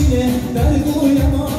しね、誰とも選ばない。